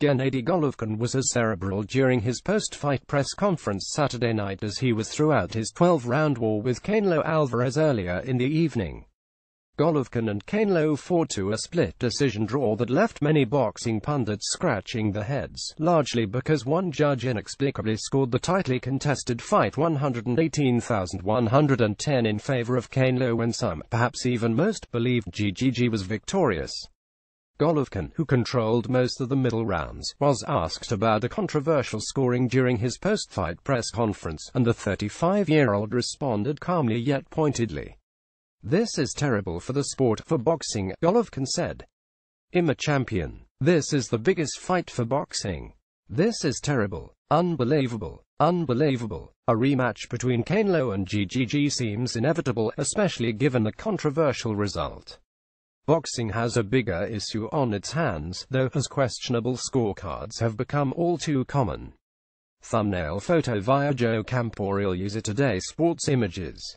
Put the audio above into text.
Gennady Golovkin was as cerebral during his post-fight press conference Saturday night as he was throughout his 12-round war with Canelo Alvarez earlier in the evening. Golovkin and Canelo fought to a split decision draw that left many boxing pundits scratching their heads, largely because one judge inexplicably scored the tightly contested fight 118,110 in favor of Canelo when some, perhaps even most, believed GGG was victorious. Golovkin, who controlled most of the middle rounds, was asked about a controversial scoring during his post-fight press conference, and the 35-year-old responded calmly yet pointedly. "This is terrible for the sport, for boxing," Golovkin said. "I'm a champion. This is the biggest fight for boxing. This is terrible. Unbelievable. Unbelievable. A rematch between Canelo and GGG seems inevitable, especially given the controversial result. Boxing has a bigger issue on its hands, though, as questionable scorecards have become all too common." Thumbnail photo via Joe Camporeal. User Today Sports Images.